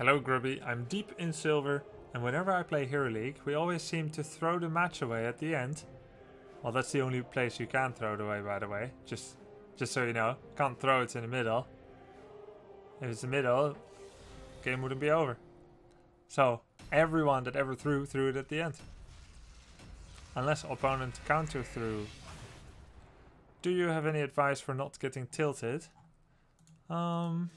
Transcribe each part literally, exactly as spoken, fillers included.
Hello Grubby, I'm deep in silver and whenever I play Hero League we always seem to throw the match away at the end. Well, that's the only place you can throw it away, by the way, just just so you know. Can't throw it in the middle. If it's the middle, game wouldn't be over. So everyone that ever threw, threw it at the end. Unless opponent counter threw. Do you have any advice for not getting tilted? Um...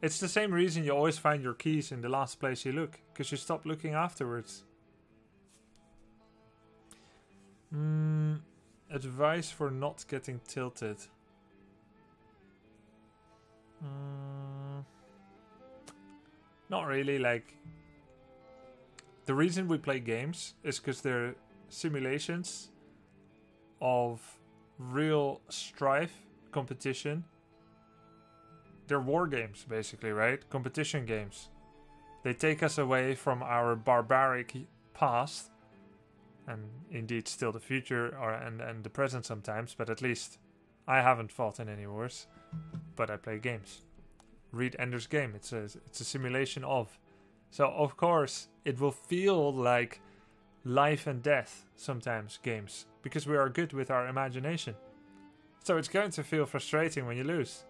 It's the same reason you always find your keys in the last place you look, because you stop looking afterwards. Mm, advice for not getting tilted. Mm, not really, like... The reason we play games is because they're simulations of real strife, competition. They're war games, basically, right? Competition games. They take us away from our barbaric past, and indeed still the future, or and, and the present sometimes, but at least I haven't fought in any wars, but I play games. Read Ender's Game, it's a, it's a simulation of. So, of course, it will feel like life and death sometimes, games, because we are good with our imagination. So it's going to feel frustrating when you lose.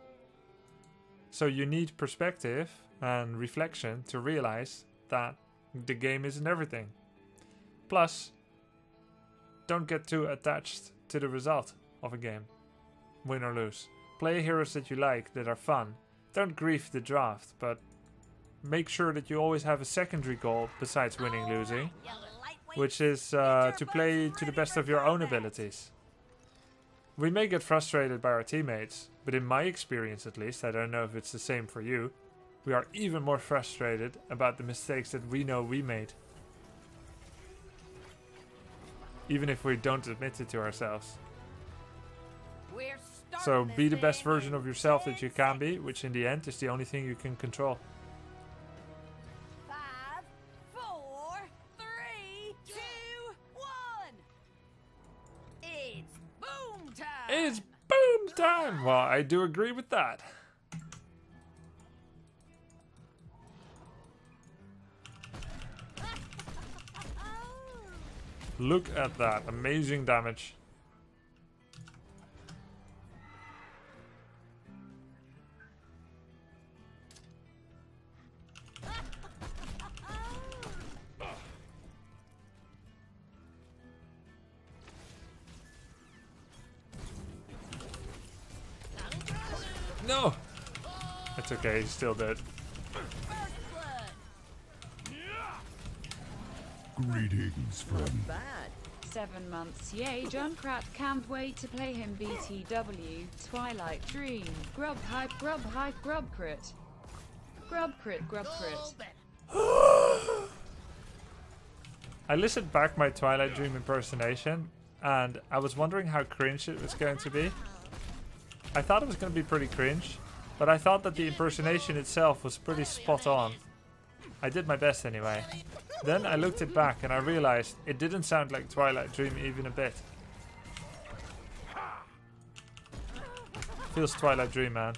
So you need perspective and reflection to realize that the game isn't everything. Plus, don't get too attached to the result of a game, win or lose. Play heroes that you like, that are fun. Don't grief the draft, but make sure that you always have a secondary goal besides winning and losing, which is uh, to play to the best of your own abilities. We may get frustrated by our teammates, but in my experience at least, I don't know if it's the same for you, we are even more frustrated about the mistakes that we know we made. Even if we don't admit it to ourselves. So be the best version of yourself that you can be, which in the end is the only thing you can control. It's boom time! Well, I do agree with that. Look at that. Amazing damage. No! That's okay, he's still dead. Greetings, friend. Bad. Seven months, yay, Junkrat, can't wait to play him. B T W, Twilight Dream, Grub Hype, Grub Hype, Grubcrit. Grubcrit, Grubcrit. I listened back my Twilight Dream impersonation, and I was wondering how cringe it was going to be. I thought it was going to be pretty cringe, but I thought that the impersonation itself was pretty spot on. I did my best anyway. Then I looked it back and I realized it didn't sound like Twilight Dream even a bit. Feels Twilight Dream, man.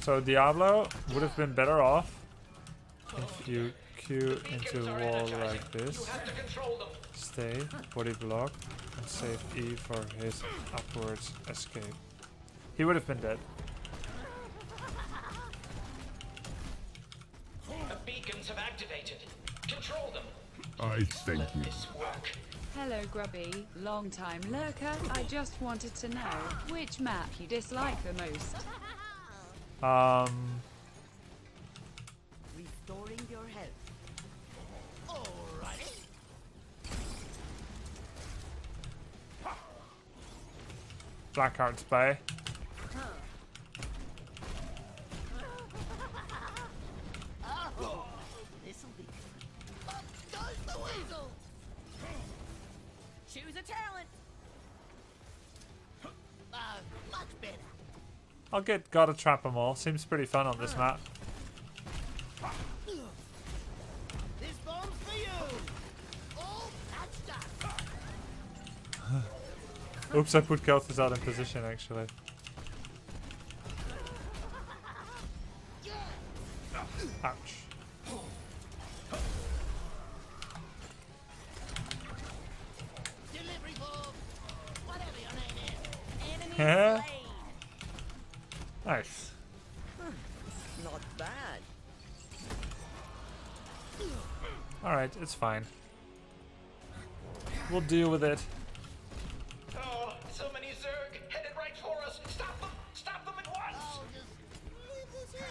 So Diablo would have been better off if you queue into a wall like this, stay, body block, and save E for his upwards escape. He would have been dead. The beacons have activated. Control them. I thank you. Hello Grubby, long time lurker. I just wanted to know which map you dislike the most. Um restoring your health. All right. Blackheart's Bay. Oh, this'll be good. Up goes the weasel. Choose a talent. Uh, much better. I'll get gotta trap them all. Seems pretty fun on this map. This bomb's for you. All oops, I put Kel'Thuzad in position actually. Ouch. Delivery ball. Whatever your name is. Enemy yeah. Nice. Not bad. Alright, it's fine. We'll deal with it. Oh, so many Zerg headed right for us. Stop them! Stop them at once! Oh, just leave this here.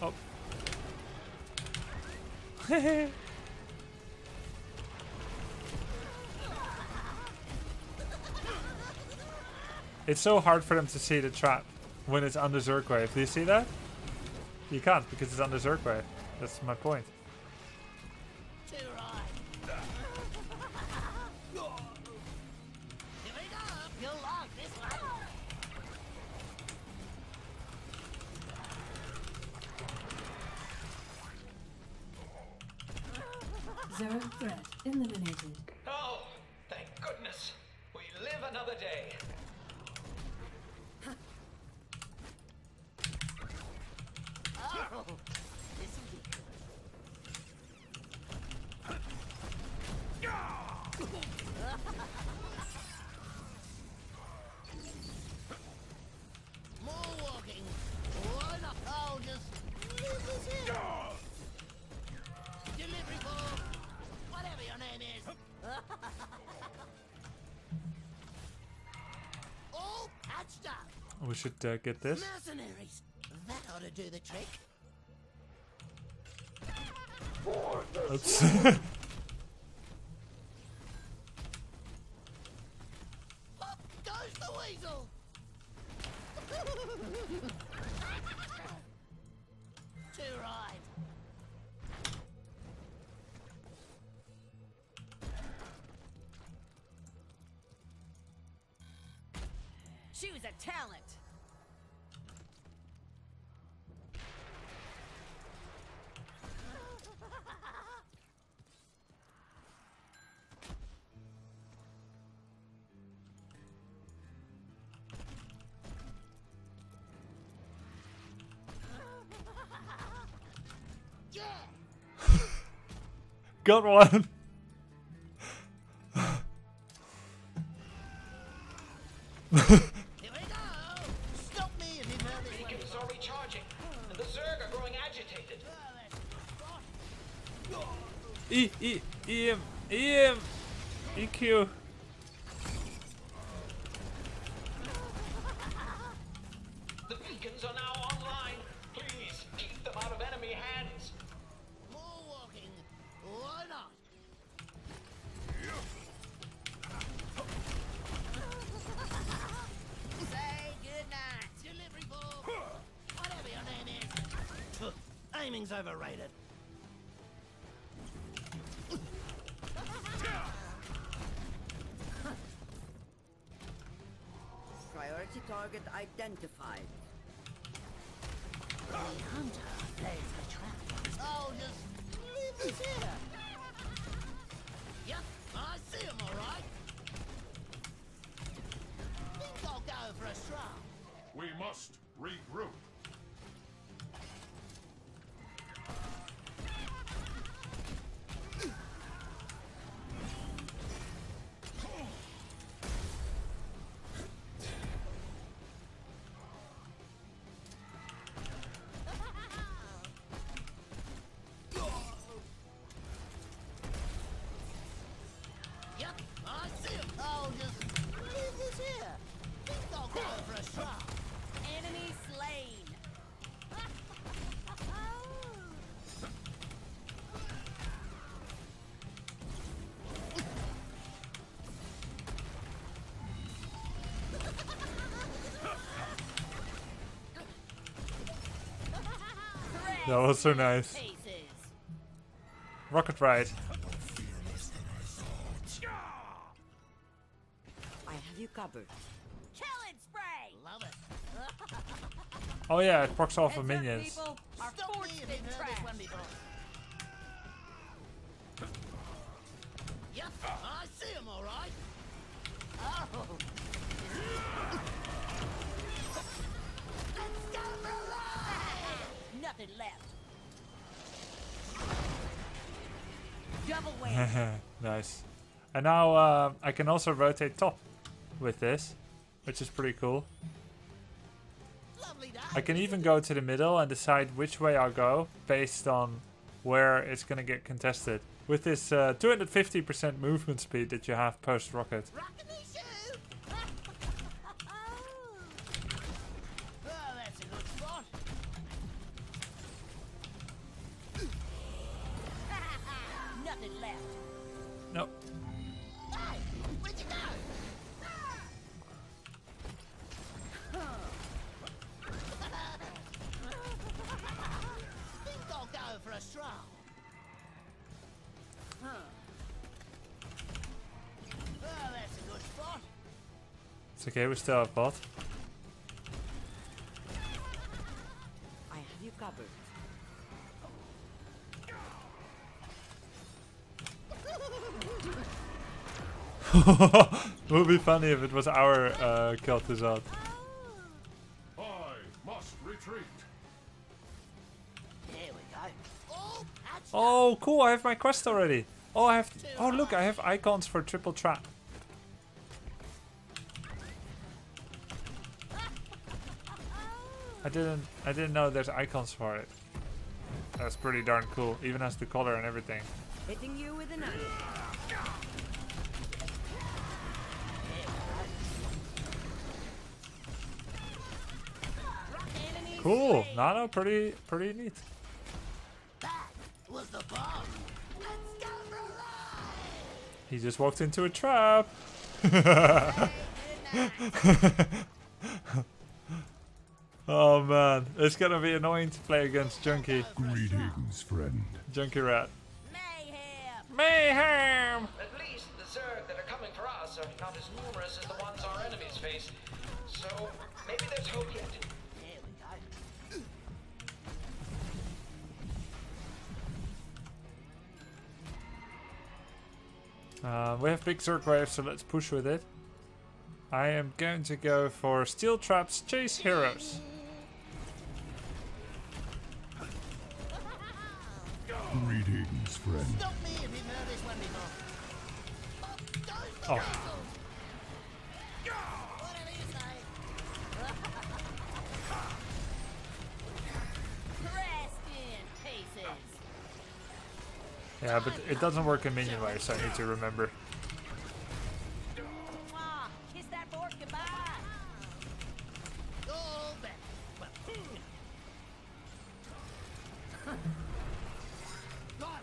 Oh. Hehe. It's so hard for them to see the trap when it's under Zerkwave. Do you see that? You can't because it's under Zerkwave. That's my point. Zerg threat eliminated. Oh, thank goodness. We live another day. Oh, this is ridiculous. More walking. Why not? I'll just lose this here. Delivery ball. Whatever your name is. All patched up. We should uh, get this. Mercenaries. That ought to do the trick. Oops. Up goes the weasel. Too right. She was a talent. Got one. Here we go. Stop me if you've heard the beacon is already charging, and the Zerg are growing agitated. E E E M E M E Q. The beacons are now online. Please keep them out of enemy hands. Why not? Say goodnight, delivery ball. Whatever your name is. Aiming's overrated. Priority target identified. The hunter plays a trap. Oh, just. Yep, I see him all right. Think I'll go for a shrub. We must regroup. That was so nice. Rocket ride. I have you covered. Oh yeah, it procs off of minions. I see him all right. Oh. Let's go for a ride. Nothing left. Double win. Nice. And now uh, I can also rotate top with this, which is pretty cool. I can even go to the middle and decide which way I'll go based on where it's going to get contested. With this uh, two hundred fifty percent movement speed that you have post-rocket. Nope. It's okay, we still have bot. I have you covered. It would be funny if it was our uh, Kel'Thuzad. I must retreat. Here we go. Oh, cool! I have my quest already. Oh, I have. Oh, look! I have icons for triple trap. I didn't. I didn't know there's icons for it. That's pretty darn cool. Even has the color and everything. Hitting you with a knife. Cool. No, no, pretty, pretty neat. That was the bomb. Let's go for a ride. He just walked into a trap. Oh man, it's gonna be annoying to play against Junkie. Greetings, friend. Junkrat. Mayhem. Mayhem. At least the Zerg that are coming for us are not as numerous as the ones our enemies face. So maybe there's hope yet. Uh, we have big Zerkwave, so let's push with it. I am going to go for steel traps, chase heroes. Greetings, friend. Stop me if you've heard this one before. Oh, don't oh. Yeah, but it doesn't work in minion way, so I need to remember. Kiss that board goodbye. Got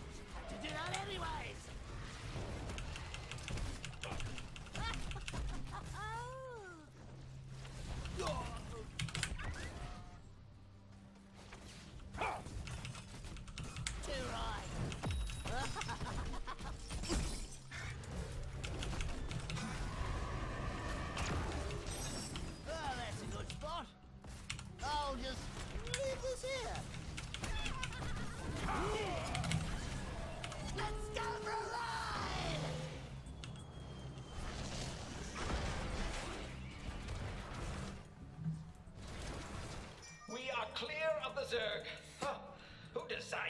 to do that anyways.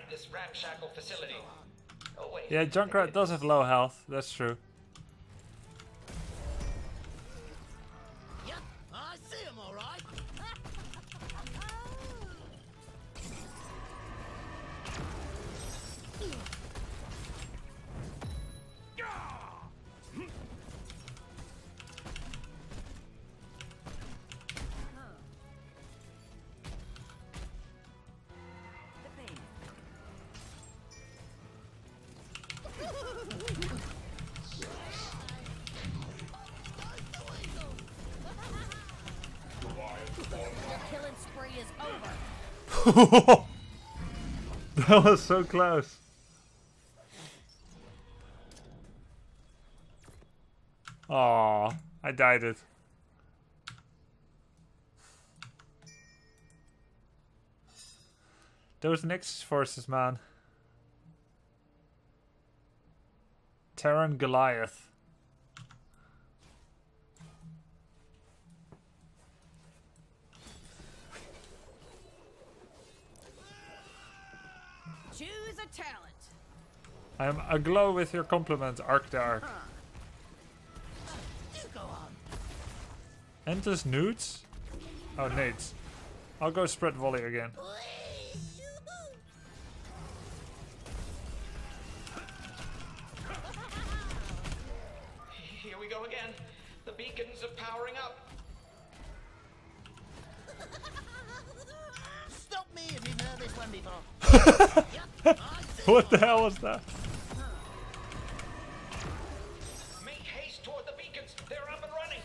This ramshackle facility. Oh, wait. Yeah, Junkrat does have low health, that's true. Yep, I see him all right. Your killing spree is over. That was so close. Aw, I died it. Those Nexus forces, man. Terran Goliath. Choose a talent. I am aglow with your compliments, Arcdark. Huh. You go on. Endless nudes? Oh, nades. I'll go spread volley again. Please. Here we go again. The beacons are powering up. Stop me if you've heard this one before. What the hell was that? Make haste toward the beacons. They're up and running.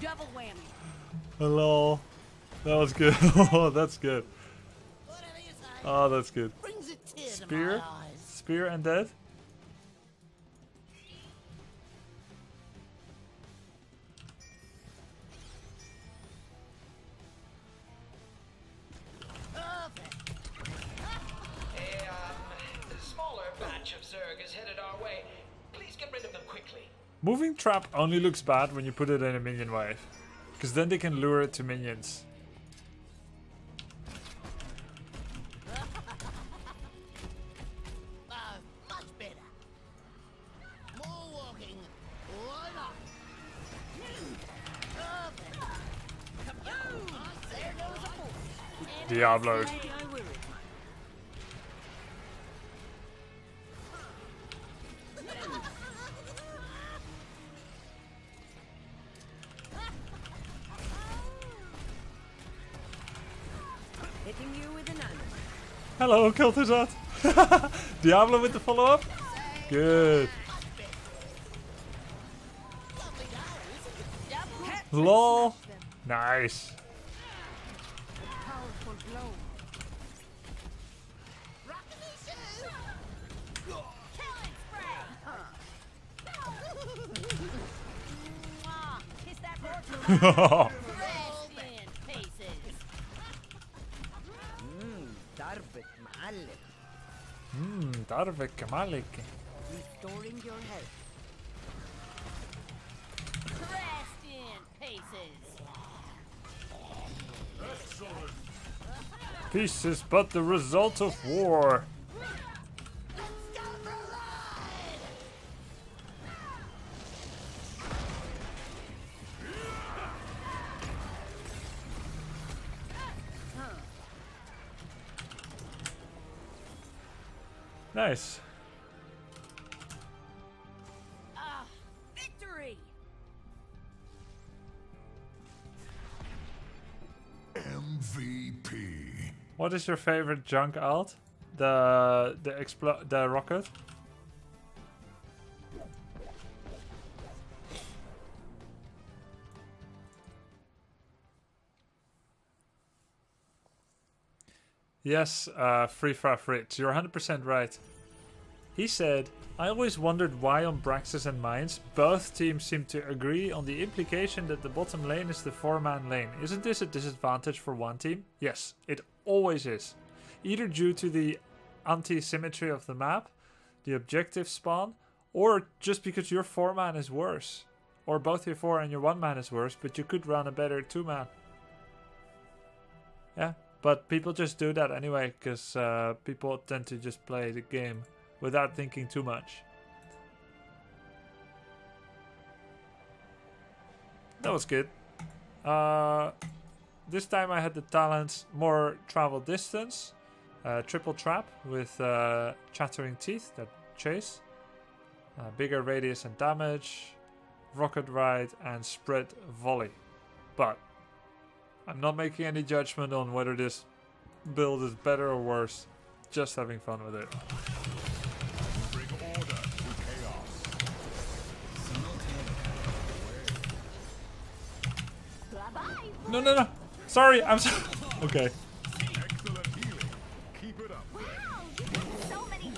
Double whammy. Hello. That was good. Oh, that's good. Oh, that's good. Spear? Spear and dead? Moving trap only looks bad when you put it in a minion wave, because then they can lure it to minions. Oh, much better. More walking. Why not? Mm. Diablo. Hello, Kel'Thuzad. Diablo with the follow-up? Good. Lol. Nice. Hmm, Darvik Kamalik. Restoring your health. Crashed in pieces. Excellent. Peace is but the result of war. Nice. Uh, victory. M V P. What is your favorite junk alt? The the expl the rocket? Yes, uh, Free Fra Fritz, you're one hundred percent right. He said, I always wondered why on Braxis and Mines, both teams seem to agree on the implication that the bottom lane is the four-man lane. Isn't this a disadvantage for one team? Yes, it always is. Either due to the anti-symmetry of the map, the objective spawn, or just because your four-man is worse. Or both your four and your one-man is worse, but you could run a better two-man. Yeah. But people just do that anyway, because uh, people tend to just play the game without thinking too much. That was good. Uh, this time I had the talents more travel distance. Uh, triple trap with uh, chattering teeth that chase. Uh, bigger radius and damage. Rocket ride and spread volley. But I'm not making any judgment on whether this build is better or worse. Just having fun with it. No, no, no. Sorry, I'm sorry. Okay. Excellent healing. Keep it up. Wow, you did so many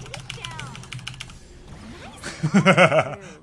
takedowns. Nice.